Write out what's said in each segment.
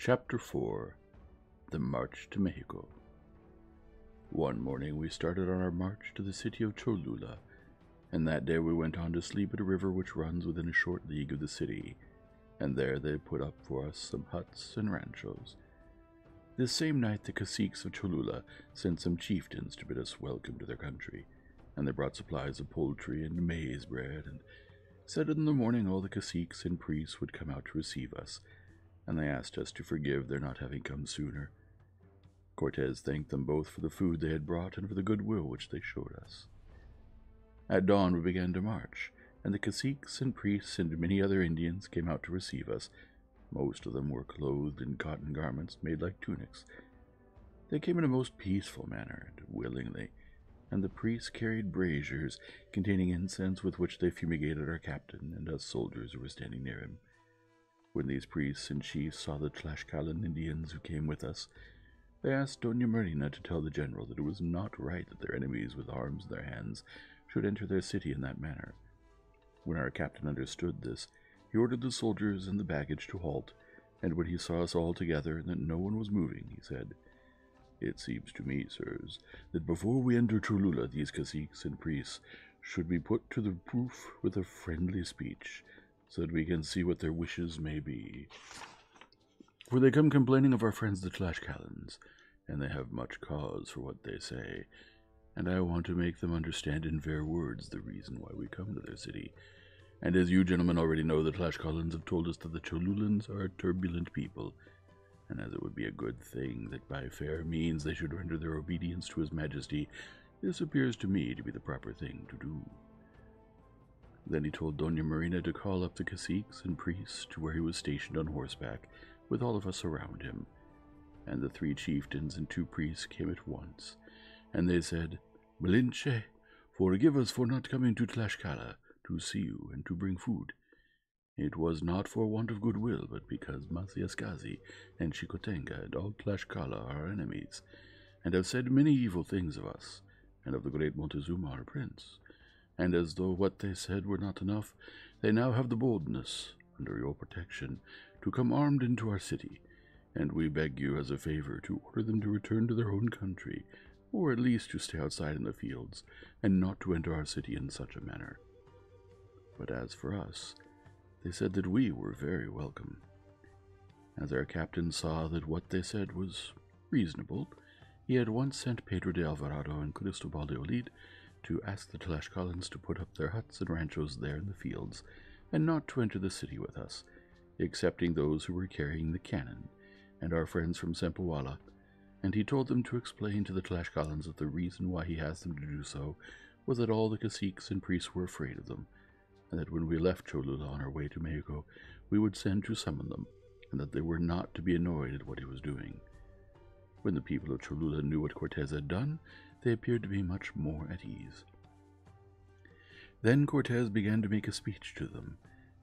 Chapter 4, The March to Mexico. One morning we started on our march to the city of Cholula, and that day we went on to sleep at a river which runs within a short league of the city, and there they put up for us some huts and ranchos. This same night the caciques of Cholula sent some chieftains to bid us welcome to their country, and they brought supplies of poultry and maize bread, and said in the morning all the caciques and priests would come out to receive us, and they asked us to forgive their not having come sooner. Cortez thanked them both for the food they had brought and for the goodwill which they showed us. At dawn we began to march, and the caciques and priests and many other Indians came out to receive us. Most of them were clothed in cotton garments made like tunics. They came in a most peaceful manner and willingly, and the priests carried braziers containing incense with which they fumigated our captain and us soldiers who were standing near him. When these priests and chiefs saw the Tlaxcalan Indians who came with us, they asked Doña Marina to tell the general that it was not right that their enemies with arms in their hands should enter their city in that manner. When our captain understood this, he ordered the soldiers and the baggage to halt, and when he saw us all together and that no one was moving, he said, "It seems to me, sirs, that before we enter Cholula these caciques and priests should be put to the proof with a friendly speech, so that we can see what their wishes may be. For they come complaining of our friends the Tlaxcalans, and they have much cause for what they say, and I want to make them understand in fair words the reason why we come to their city. And as you gentlemen already know, the Tlaxcalans have told us that the Cholulans are a turbulent people, and as it would be a good thing that by fair means they should render their obedience to his majesty, this appears to me to be the proper thing to do." Then he told Doña Marina to call up the caciques and priests to where he was stationed on horseback, with all of us around him. And the three chieftains and two priests came at once, and they said, "Malinche, forgive us for not coming to Tlaxcala to see you and to bring food. It was not for want of goodwill, but because Masyaskazi and Chikotenga and all Tlaxcala are our enemies, and have said many evil things of us, and of the great Montezuma our prince. And as though what they said were not enough, they now have the boldness, under your protection, to come armed into our city, and we beg you as a favor to order them to return to their own country, or at least to stay outside in the fields, and not to enter our city in such a manner." But as for us, they said that we were very welcome. As our captain saw that what they said was reasonable, he at once sent Pedro de Alvarado and Cristobal de Olid to ask the Tlaxcalans to put up their huts and ranchos there in the fields, and not to enter the city with us, excepting those who were carrying the cannon, and our friends from Cempoala, and he told them to explain to the Tlaxcalans that the reason why he asked them to do so was that all the caciques and priests were afraid of them, and that when we left Cholula on our way to Mexico, we would send to summon them, and that they were not to be annoyed at what he was doing. When the people of Cholula knew what Cortez had done, they appeared to be much more at ease. Then Cortez began to make a speech to them,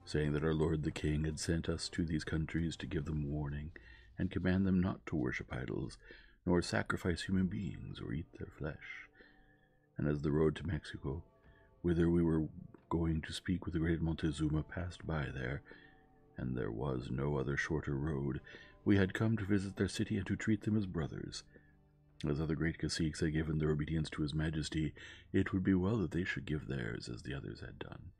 saying that our lord the king had sent us to these countries to give them warning, and command them not to worship idols, nor sacrifice human beings or eat their flesh. And as the road to Mexico, whither we were going to speak with the great Montezuma, passed by there, and there was no other shorter road, we had come to visit their city and to treat them as brothers. As other great caciques had given their obedience to his majesty, it would be well that they should give theirs as the others had done.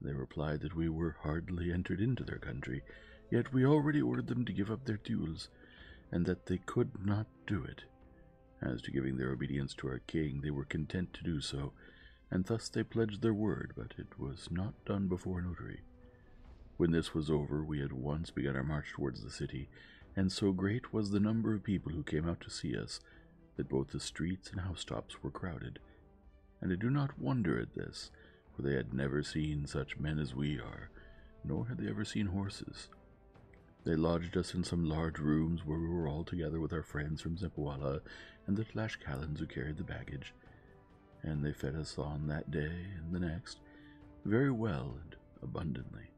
They replied that we were hardly entered into their country, yet we already ordered them to give up their dues, and that they could not do it. As to giving their obedience to our king, they were content to do so, and thus they pledged their word, but it was not done before a notary. When this was over, we at once began our march towards the city, and so great was the number of people who came out to see us, that both the streets and housetops were crowded. And I do not wonder at this, for they had never seen such men as we are, nor had they ever seen horses. They lodged us in some large rooms where we were all together with our friends from Cempoala and the Tlaxcalans who carried the baggage, and they fed us on that day and the next very well and abundantly.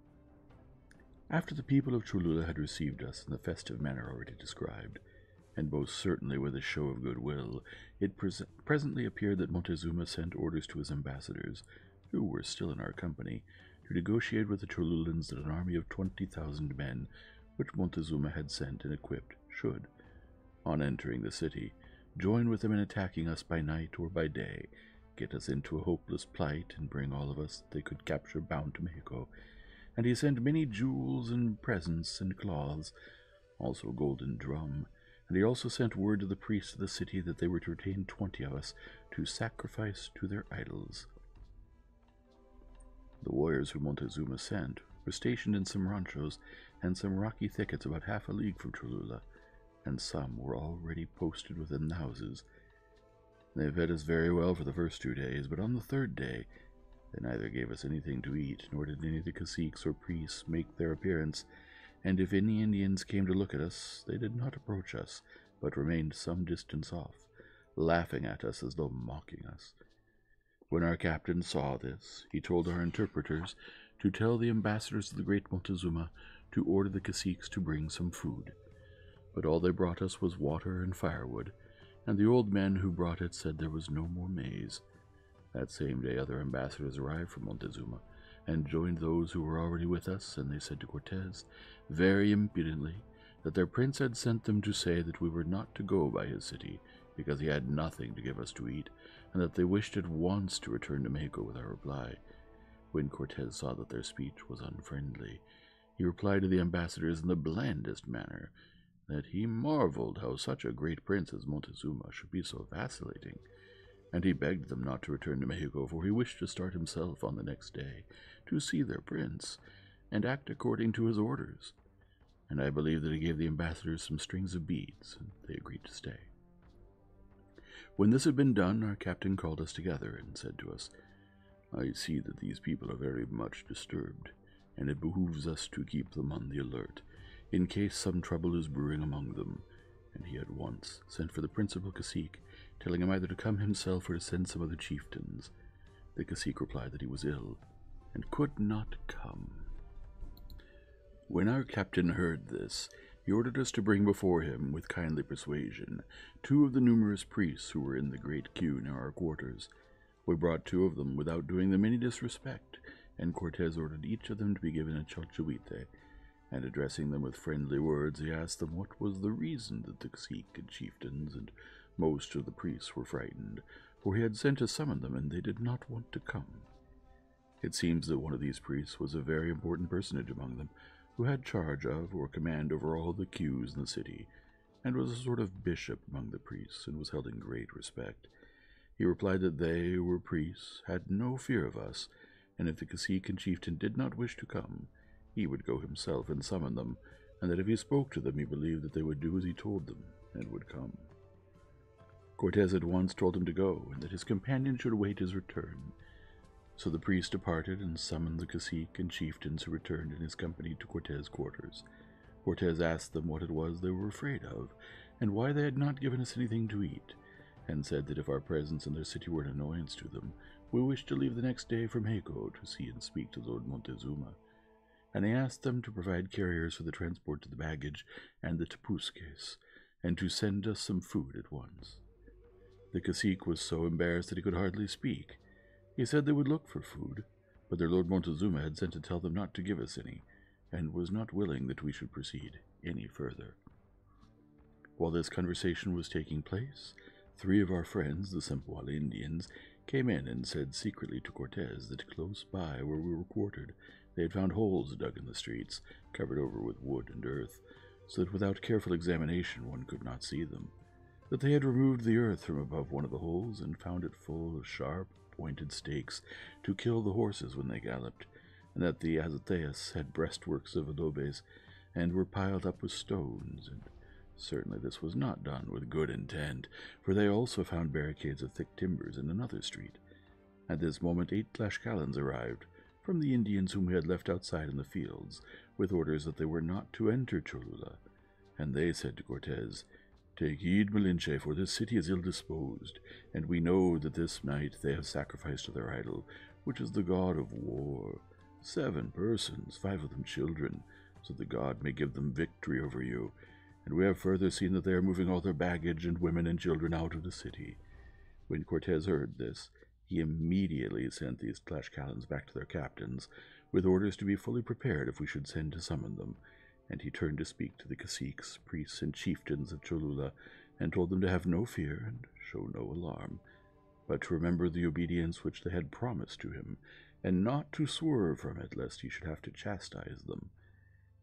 After the people of Cholula had received us in the festive manner already described, and most certainly with a show of goodwill, it presently appeared that Montezuma sent orders to his ambassadors, who were still in our company, to negotiate with the Cholulans that an army of 20,000 men which Montezuma had sent and equipped, should, on entering the city, join with them in attacking us by night or by day, get us into a hopeless plight, and bring all of us that they could capture bound to Mexico. And he sent many jewels and presents and cloths, also a golden drum, and he also sent word to the priests of the city that they were to retain 20 of us to sacrifice to their idols. The warriors whom Montezuma sent were stationed in some ranchos and some rocky thickets about half a league from Cholula, and some were already posted within the houses. They fed us very well for the first 2 days, but on the third day they neither gave us anything to eat, nor did any of the caciques or priests make their appearance, and if any Indians came to look at us, they did not approach us, but remained some distance off, laughing at us as though mocking us. When our captain saw this, he told our interpreters to tell the ambassadors of the great Montezuma to order the caciques to bring some food. But all they brought us was water and firewood, and the old men who brought it said there was no more maize. That same day other ambassadors arrived from Montezuma, and joined those who were already with us, and they said to Cortez, very impudently, that their prince had sent them to say that we were not to go by his city, because he had nothing to give us to eat, and that they wished at once to return to Mexico with our reply. When Cortez saw that their speech was unfriendly, he replied to the ambassadors in the blandest manner, that he marveled how such a great prince as Montezuma should be so vacillating, and he begged them not to return to Mexico, for he wished to start himself on the next day, to see their prince, and act according to his orders. And I believe that he gave the ambassadors some strings of beads, and they agreed to stay. When this had been done, our captain called us together, and said to us, I see that these people are very much disturbed, and it behooves us to keep them on the alert, in case some trouble is brewing among them. And he at once sent for the principal cacique, telling him either to come himself or to send some of the chieftains. The cacique replied that he was ill, and could not come. When our captain heard this, he ordered us to bring before him, with kindly persuasion, 2 of the numerous priests who were in the great queue near our quarters. We brought 2 of them without doing them any disrespect, and Cortez ordered each of them to be given a chalchuite, and addressing them with friendly words, he asked them what was the reason that the cacique and chieftains and most of the priests were frightened, for he had sent to summon them, and they did not want to come. It seems that one of these priests was a very important personage among them, who had charge of or command over all the queues in the city, and was a sort of bishop among the priests, and was held in great respect. He replied that they who were priests had no fear of us, and if the cacique and chieftain did not wish to come, he would go himself and summon them, and that if he spoke to them he believed that they would do as he told them, and would come. Cortez at once told him to go, and that his companion should await his return. So the priest departed and summoned the cacique and chieftains, who returned in his company to Cortez's quarters. Cortez asked them what it was they were afraid of, and why they had not given us anything to eat, and said that if our presence in their city were an annoyance to them, we wished to leave the next day for Mexico to see and speak to Lord Montezuma. And he asked them to provide carriers for the transport of the baggage and the tepusques, and to send us some food at once. The cacique was so embarrassed that he could hardly speak. He said they would look for food, but their Lord Montezuma had sent to tell them not to give us any, and was not willing that we should proceed any further. While this conversation was taking place, 3 of our friends, the Cempoala Indians, came in and said secretly to Cortez that close by where we were quartered, they had found holes dug in the streets, covered over with wood and earth, so that without careful examination one could not see them, that they had removed the earth from above one of the holes, and found it full of sharp, pointed stakes to kill the horses when they galloped, and that the azoteas had breastworks of adobes, and were piled up with stones, and certainly this was not done with good intent, for they also found barricades of thick timbers in another street. At this moment 8 Tlaxcalans arrived, from the Indians whom we had left outside in the fields, with orders that they were not to enter Cholula, and they said to Cortez, Take heed, Malinche, for this city is ill-disposed, and we know that this night they have sacrificed to their idol, which is the god of war, 7 persons, 5 of them children, so the god may give them victory over you, and we have further seen that they are moving all their baggage and women and children out of the city. When Cortez heard this, he immediately sent these Tlaxcalans back to their captains, with orders to be fully prepared if we should send to summon them, and he turned to speak to the caciques, priests, and chieftains of Cholula, and told them to have no fear and show no alarm, but to remember the obedience which they had promised to him, and not to swerve from it, lest he should have to chastise them.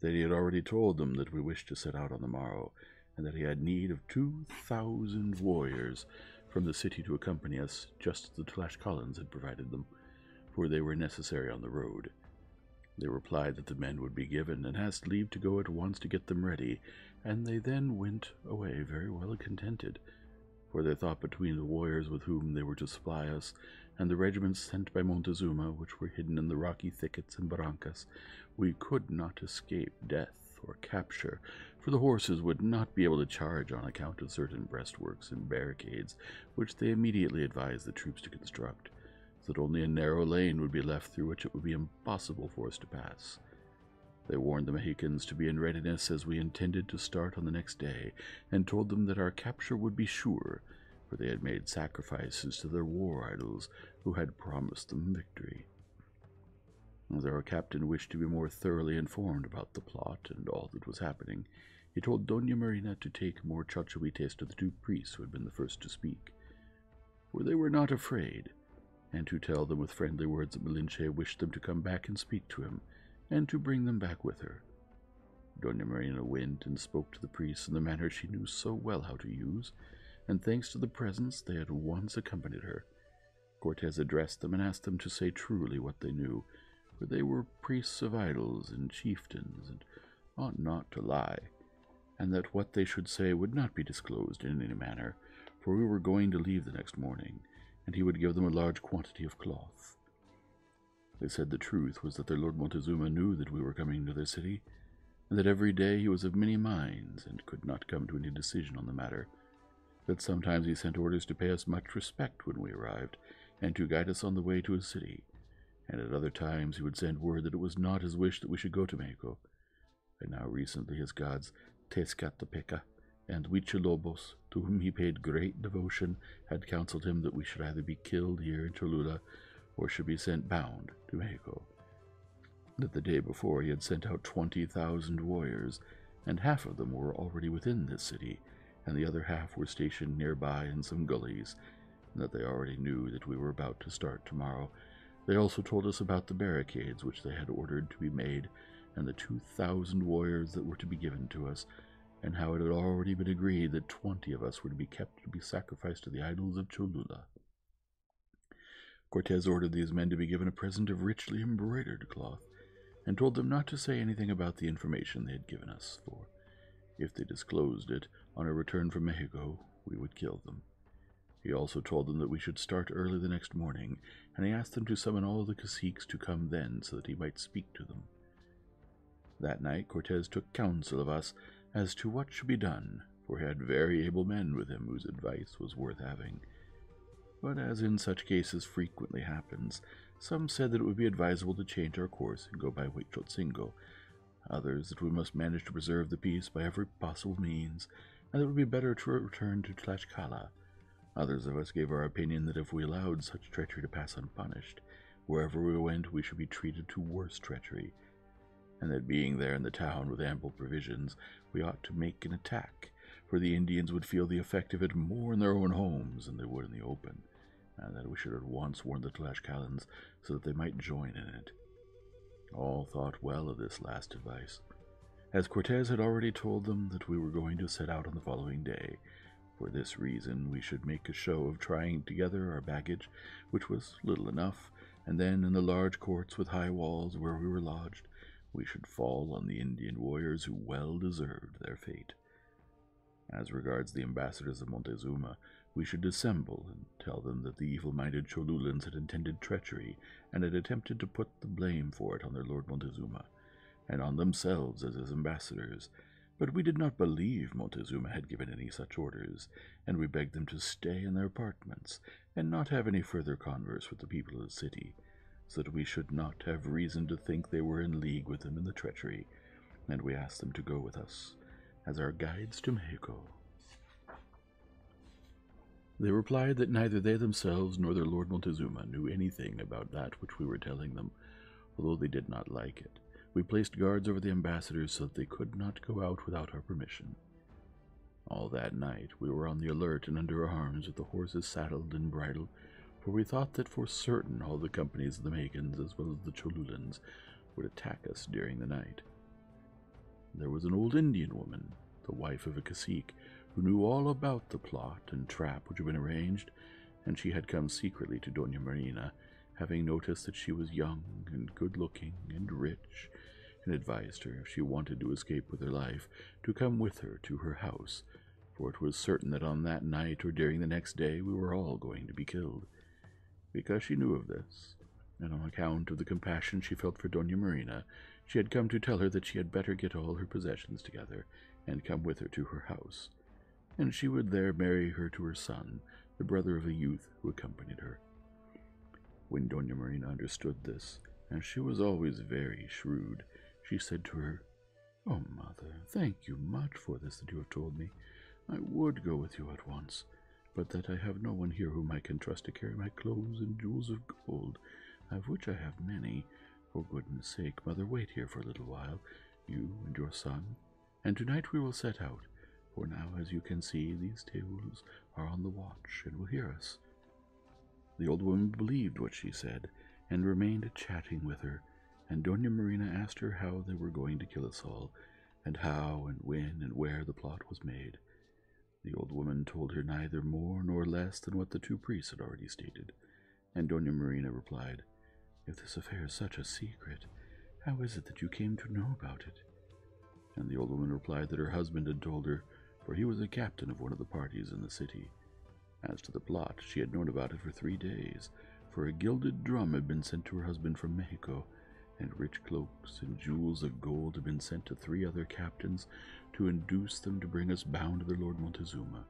That he had already told them that we wished to set out on the morrow, and that he had need of 2,000 warriors from the city to accompany us, just as the Tlaxcalans had provided them, for they were necessary on the road. They replied that the men would be given, and asked leave to go at once to get them ready, and they then went away very well contented, for they thought between the warriors with whom they were to supply us, and the regiments sent by Montezuma, which were hidden in the rocky thickets and barrancas, we could not escape death or capture, for the horses would not be able to charge on account of certain breastworks and barricades, which they immediately advised the troops to construct, so that only a narrow lane would be left through which it would be impossible for us to pass. They warned the Mexicans to be in readiness, as we intended to start on the next day, and told them that our capture would be sure, for they had made sacrifices to their war idols, who had promised them victory. As our captain wished to be more thoroughly informed about the plot and all that was happening, he told Doña Marina to take more chachahuites to the two priests who had been the first to speak, for they were not afraid, and to tell them with friendly words that Malinche wished them to come back and speak to him, and to bring them back with her. Doña Marina went and spoke to the priests in the manner she knew so well how to use, and thanks to the presents they at once accompanied her. Cortez addressed them and asked them to say truly what they knew, for they were priests of idols and chieftains, and ought not to lie, and that what they should say would not be disclosed in any manner, for we were going to leave the next morning, and he would give them a large quantity of cloth. They said the truth was that their Lord Montezuma knew that we were coming to their city, and that every day he was of many minds, and could not come to any decision on the matter, that sometimes he sent orders to pay us much respect when we arrived, and to guide us on the way to his city, and at other times he would send word that it was not his wish that we should go to Mexico, and now recently his gods Tezcat the Pica and Huichilobos, to whom he paid great devotion, had counseled him that we should either be killed here in Cholula, or should be sent bound to Mexico. That the day before he had sent out 20,000 warriors, and half of them were already within this city, and the other half were stationed nearby in some gullies, and that they already knew that we were about to start tomorrow. They also told us about the barricades which they had ordered to be made, and the 2,000 warriors that were to be given to us, and how it had already been agreed that 20 of us were to be kept to be sacrificed to the idols of Cholula. Cortez ordered these men to be given a present of richly embroidered cloth, and told them not to say anything about the information they had given us, for if they disclosed it, on our return from Mexico, we would kill them. He also told them that we should start early the next morning, and he asked them to summon all the caciques to come then, so that he might speak to them. That night Cortez took counsel of us as to what should be done, for he had very able men with him whose advice was worth having. But as in such cases frequently happens, some said that it would be advisable to change our course and go by Huejotzingo, others that we must manage to preserve the peace by every possible means, and that it would be better to return to Tlaxcala. Others of us gave our opinion that if we allowed such treachery to pass unpunished, wherever we went we should be treated to worse treachery, and that being there in the town with ample provisions, we ought to make an attack, for the Indians would feel the effect of it more in their own homes than they would in the open, and that we should at once warn the Tlaxcalans so that they might join in it. All thought well of this last advice, as Cortez had already told them that we were going to set out on the following day. For this reason we should make a show of trying together our baggage, which was little enough, and then in the large courts with high walls where we were lodged, we should fall on the Indian warriors who well deserved their fate. As regards the ambassadors of Montezuma, we should dissemble and tell them that the evil-minded Cholulans had intended treachery and had attempted to put the blame for it on their Lord Montezuma, and on themselves as his ambassadors, but we did not believe Montezuma had given any such orders, and we begged them to stay in their apartments and not have any further converse with the people of the city, so that we should not have reason to think they were in league with them in the treachery, and we asked them to go with us as our guides to Mexico. They replied that neither they themselves nor their Lord Montezuma knew anything about that which we were telling them, although they did not like it, We placed guards over the ambassadors so that they could not go out without our permission. All that night we were on the alert and under arms with the horses saddled and bridled, for we thought that for certain all the companies of the Mayans as well as the Cholulans would attack us during the night. There was an old Indian woman, the wife of a cacique, who knew all about the plot and trap which had been arranged, and she had come secretly to Doña Marina, having noticed that she was young and good-looking and rich, and advised her, if she wanted to escape with her life, to come with her to her house, for it was certain that on that night or during the next day we were all going to be killed. Because she knew of this, and on account of the compassion she felt for Doña Marina, she had come to tell her that she had better get all her possessions together and come with her to her house, and she would there marry her to her son, the brother of a youth who accompanied her. When Doña Marina understood this, and she was always very shrewd, she said to her, "Oh, mother, thank you much for this that you have told me. I would go with you at once, but that I have no one here whom I can trust to carry my clothes and jewels of gold, of which I have many. For goodness sake, mother, wait here for a little while, you and your son, and tonight we will set out, for now, as you can see, these tables are on the watch and will hear us." The old woman believed what she said, and remained chatting with her, and Doña Marina asked her how they were going to kill us all, and how and when and where the plot was made. The old woman told her neither more nor less than what the two priests had already stated, and Doña Marina replied, "If this affair is such a secret, how is it that you came to know about it?" And the old woman replied that her husband had told her, for he was a captain of one of the parties in the city. As to the plot, she had known about it for 3 days, for a gilded drum had been sent to her husband from Mexico, and rich cloaks and jewels of gold had been sent to 3 other captains to induce them to bring us bound to their lord Montezuma.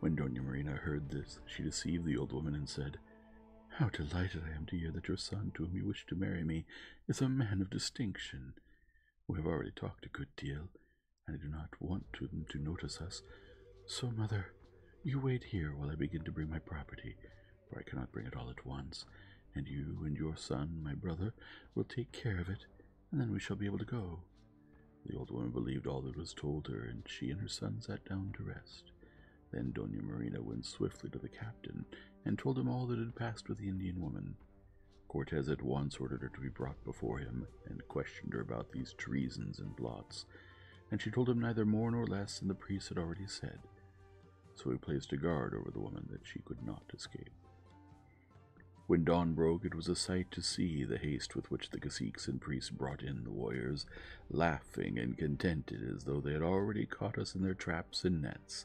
When Doña Marina heard this, she deceived the old woman and said, "How delighted I am to hear that your son, to whom you wish to marry me, is a man of distinction. We have already talked a good deal, and I do not want them to notice us. So, mother, you wait here while I begin to bring my property, for I cannot bring it all at once, and you and your son, my brother, will take care of it, and then we shall be able to go." The old woman believed all that was told her, and she and her son sat down to rest. Then Doña Marina went swiftly to the captain, and told him all that had passed with the Indian woman. Cortez at once ordered her to be brought before him, and questioned her about these treasons and plots, and she told him neither more nor less than the priest had already said. So he placed a guard over the woman that she could not escape. When dawn broke, it was a sight to see the haste with which the caciques and priests brought in the warriors, laughing and contented as though they had already caught us in their traps and nets,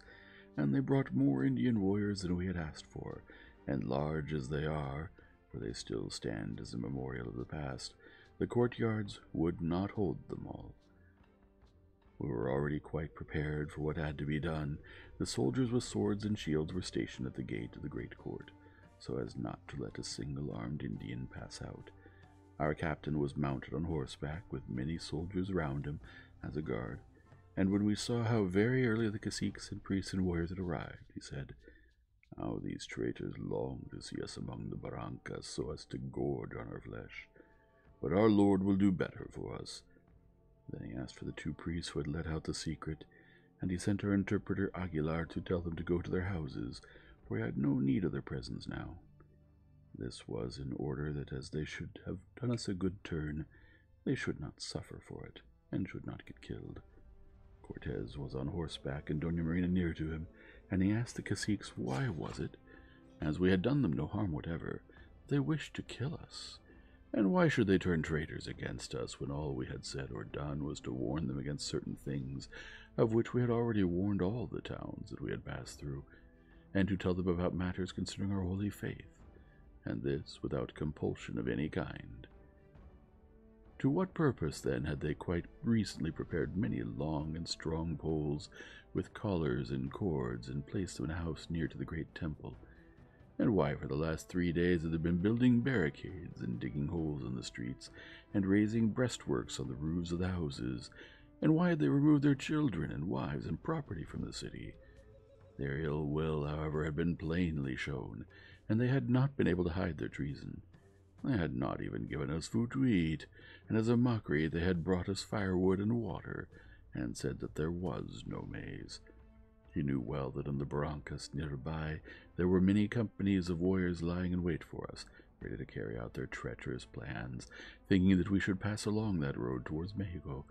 and they brought more Indian warriors than we had asked for, and large as they are, for they still stand as a memorial of the past, the courtyards would not hold them all. We were already quite prepared for what had to be done. The soldiers with swords and shields were stationed at the gate of the great court, so as not to let a single armed Indian pass out. Our captain was mounted on horseback, with many soldiers round him as a guard, and when we saw how very early the caciques and priests and warriors had arrived, he said, "How these traitors long to see us among the barrancas so as to gorge on our flesh, but our lord will do better for us." Then he asked for the 2 priests who had let out the secret, and he sent our interpreter Aguilar to tell them to go to their houses, for he had no need of their presence now. This was in order that as they should have done us a good turn, they should not suffer for it, and should not get killed. Cortez was on horseback, and Doña Marina near to him, and he asked the caciques why was it, as we had done them no harm whatever, they wished to kill us, and why should they turn traitors against us when all we had said or done was to warn them against certain things, of which we had already warned all the towns that we had passed through, and to tell them about matters concerning our holy faith, and this without compulsion of any kind. To what purpose, then, had they quite recently prepared many long and strong poles with collars and cords, and placed them in a house near to the great temple? And why for the last 3 days had they been building barricades, and digging holes in the streets, and raising breastworks on the roofs of the houses? And why had they removed their children and wives and property from the city? Their ill will, however, had been plainly shown, and they had not been able to hide their treason. They had not even given us food to eat, and as a mockery they had brought us firewood and water, and said that there was no maize. He knew well that in the barrancas nearby there were many companies of warriors lying in wait for us, ready to carry out their treacherous plans, thinking that we should pass along that road towards Mexico.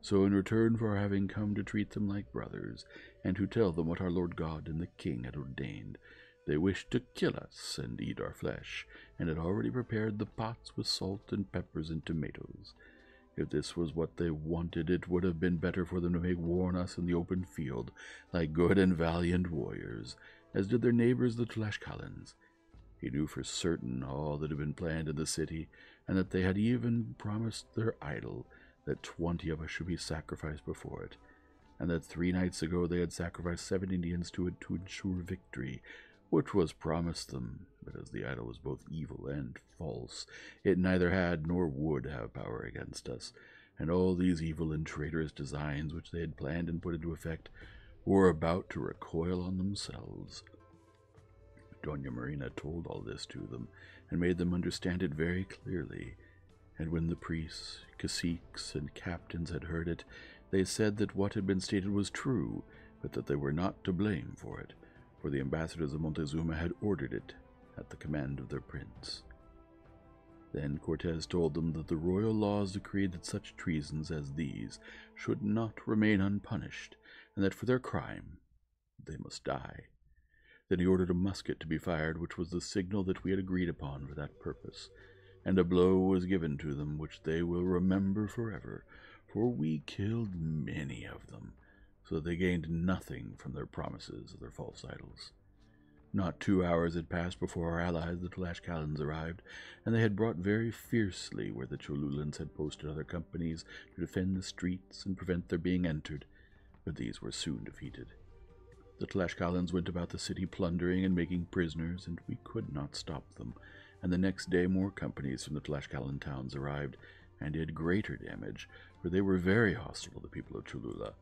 So in return for our having come to treat them like brothers, and to tell them what our Lord God and the King had ordained, they wished to kill us and eat our flesh, and had already prepared the pots with salt and peppers and tomatoes. If this was what they wanted, it would have been better for them to make war on us in the open field, like good and valiant warriors, as did their neighbors the Tlaxcalans. He knew for certain all that had been planned in the city, and that they had even promised their idol that 20 of us should be sacrificed before it, and that 3 nights ago they had sacrificed 7 Indians to it to ensure victory, which was promised them, but as the idol was both evil and false, it neither had nor would have power against us, and all these evil and traitorous designs which they had planned and put into effect were about to recoil on themselves. Doña Marina told all this to them, and made them understand it very clearly. And when the priests, caciques, and captains had heard it, they said that what had been stated was true, but that they were not to blame for it, for the ambassadors of Montezuma had ordered it at the command of their prince. Then Cortez told them that the royal laws decreed that such treasons as these should not remain unpunished, and that for their crime they must die. Then he ordered a musket to be fired, which was the signal that we had agreed upon for that purpose, and a blow was given to them, which they will remember forever, for we killed many of them, so that they gained nothing from their promises of their false idols. Not 2 hours had passed before our allies, the Tlaxcalans, arrived, and they had brought very fiercely where the Cholulans had posted other companies to defend the streets and prevent their being entered, but these were soon defeated. The Tlaxcalans went about the city plundering and making prisoners, and we could not stop them, and the next day more companies from the Tlaxcalan towns arrived, and did greater damage, for they were very hostile to the people of Cholula.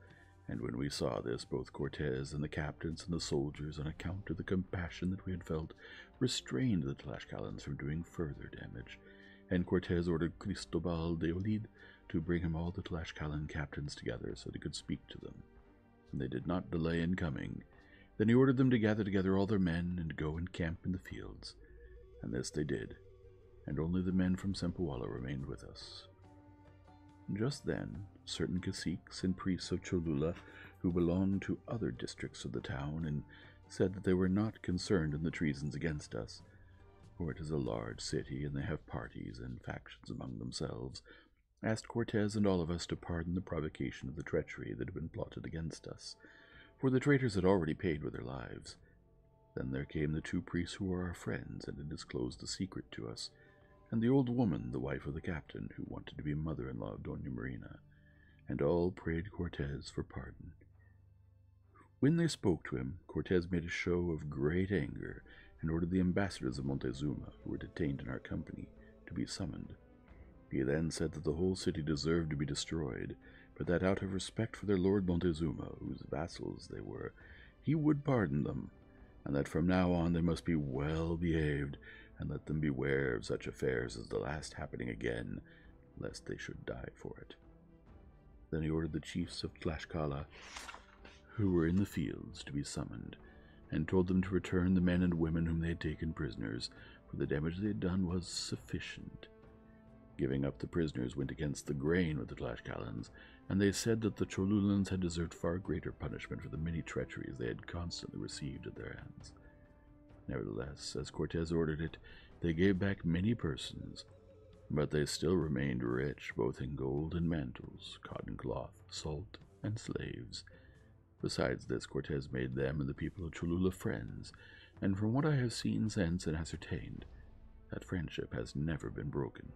And when we saw this, both Cortez and the captains and the soldiers, on account of the compassion that we had felt, restrained the Tlaxcalans from doing further damage, and Cortez ordered Cristobal de Olid to bring him all the Tlaxcalan captains together so that he could speak to them. And they did not delay in coming. Then he ordered them to gather together all their men and go and camp in the fields. And this they did, and only the men from Cempoala remained with us. Just then, certain caciques and priests of Cholula, who belonged to other districts of the town, and said that they were not concerned in the treasons against us, for it is a large city, and they have parties and factions among themselves, asked Cortez and all of us to pardon the provocation of the treachery that had been plotted against us, for the traitors had already paid with their lives. Then there came the 2 priests who were our friends, and had disclosed the secret to us, and the old woman, the wife of the captain, who wanted to be mother-in-law of Doña Marina, and all prayed Cortez for pardon. When they spoke to him, Cortez made a show of great anger, and ordered the ambassadors of Montezuma, who were detained in our company, to be summoned. He then said that the whole city deserved to be destroyed, but that out of respect for their lord Montezuma, whose vassals they were, he would pardon them, and that from now on they must be well behaved, and let them beware of such affairs as the last happening again, lest they should die for it. Then he ordered the chiefs of Tlaxcala, who were in the fields, to be summoned, and told them to return the men and women whom they had taken prisoners, for the damage they had done was sufficient. Giving up the prisoners went against the grain with the Tlaxcalans, and they said that the Cholulans had deserved far greater punishment for the many treacheries they had constantly received at their hands. Nevertheless, as Cortez ordered it, they gave back many persons, but they still remained rich both in gold and mantles, cotton cloth, salt, and slaves. Besides this, Cortez made them and the people of Cholula friends, and from what I have seen since and ascertained, that friendship has never been broken.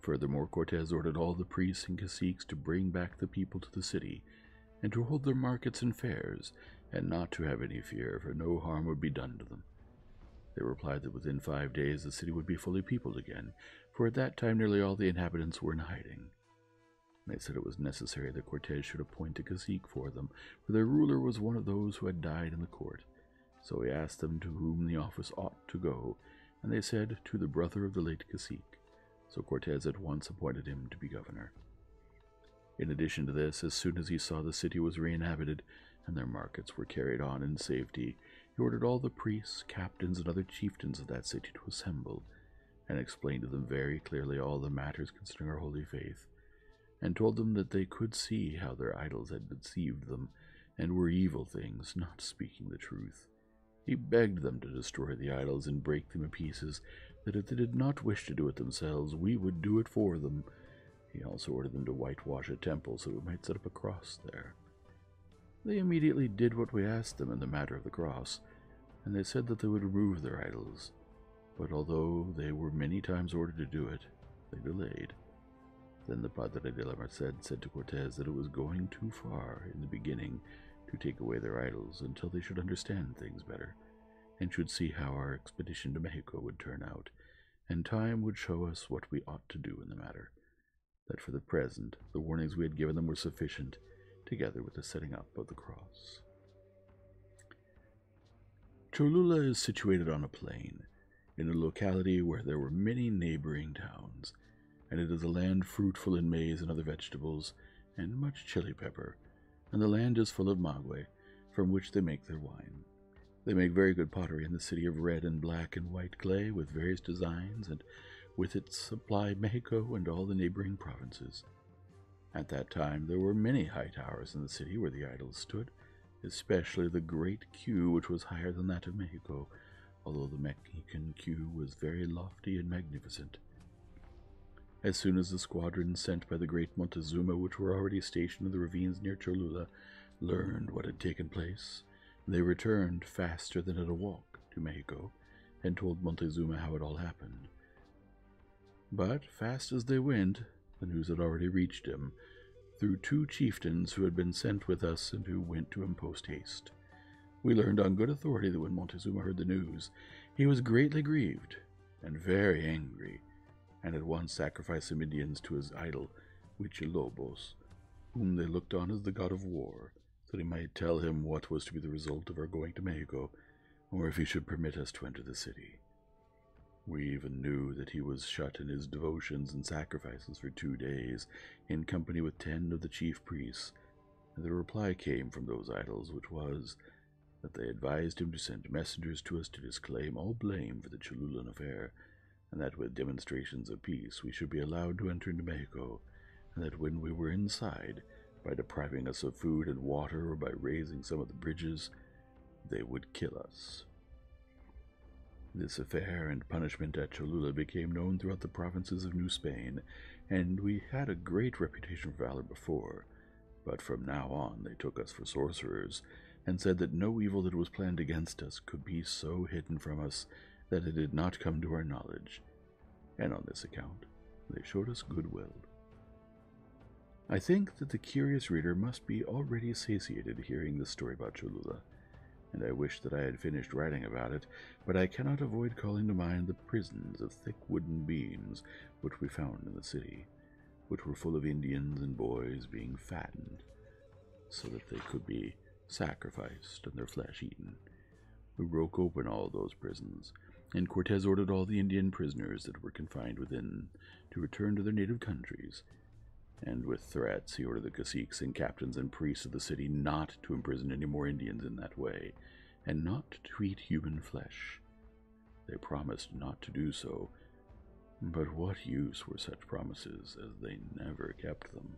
Furthermore, Cortez ordered all the priests and caciques to bring back the people to the city, and to hold their markets and fairs, and not to have any fear, for no harm would be done to them. They replied that within 5 days the city would be fully peopled again, for at that time nearly all the inhabitants were in hiding. They said it was necessary that Cortez should appoint a cacique for them, for their ruler was one of those who had died in the court. So he asked them to whom the office ought to go, and they said, to the brother of the late cacique. So Cortez at once appointed him to be governor. In addition to this, as soon as he saw the city was re-inhabited and their markets were carried on in safety, he ordered all the priests, captains, and other chieftains of that city to assemble, and explained to them very clearly all the matters concerning our holy faith, and told them that they could see how their idols had deceived them, and were evil things, not speaking the truth. He begged them to destroy the idols and break them in pieces, that if they did not wish to do it themselves, we would do it for them. He also ordered them to whitewash a temple so we might set up a cross there. They immediately did what we asked them in the matter of the cross, and they said that they would remove their idols. But although they were many times ordered to do it, they delayed. Then the Padre de la Merced said to Cortez that it was going too far in the beginning to take away their idols until they should understand things better, and should see how our expedition to Mexico would turn out, and time would show us what we ought to do in the matter. That for the present, the warnings we had given them were sufficient, together with the setting up of the cross. Cholula is situated on a plain, in a locality where there were many neighboring towns, and it is a land fruitful in maize and other vegetables, and much chili pepper, and the land is full of maguey, from which they make their wine. They make very good pottery in the city of red and black and white clay, with various designs, and with it supply Mexico and all the neighboring provinces. At that time there were many high towers in the city where the idols stood, especially the great Q, which was higher than that of Mexico, although the Mexican Q was very lofty and magnificent. As soon as the squadrons sent by the great Montezuma, which were already stationed in the ravines near Cholula, learned what had taken place, they returned faster than at a walk to Mexico, and told Montezuma how it all happened. But, fast as they went, the news had already reached him, through two chieftains who had been sent with us and who went to him post-haste. We learned on good authority that when Montezuma heard the news, he was greatly grieved and very angry, and at once sacrificed some Indians to his idol, Huichilobos, whom they looked on as the god of war, that he might tell him what was to be the result of our going to Mexico, or if he should permit us to enter the city. We even knew that he was shut in his devotions and sacrifices for 2 days, in company with 10 of the chief priests, and the reply came from those idols, which was that they advised him to send messengers to us to disclaim all blame for the Cholulan affair, and that with demonstrations of peace we should be allowed to enter into Mexico, and that when we were inside, by depriving us of food and water or by raising some of the bridges, they would kill us. This affair and punishment at Cholula became known throughout the provinces of New Spain, and we had a great reputation for valor before, but from now on they took us for sorcerers, and said that no evil that was planned against us could be so hidden from us that it did not come to our knowledge, and on this account they showed us goodwill. I think that the curious reader must be already satiated hearing this story about Cholula, and I wish that I had finished writing about it, but I cannot avoid calling to mind the prisons of thick wooden beams which we found in the city, which were full of Indians and boys being fattened, so that they could be sacrificed and their flesh eaten. We broke open all those prisons, and Cortez ordered all the Indian prisoners that were confined within to return to their native countries, and with threats he ordered the caciques and captains and priests of the city not to imprison any more Indians in that way, and not to eat human flesh. They promised not to do so, but what use were such promises, as they never kept them?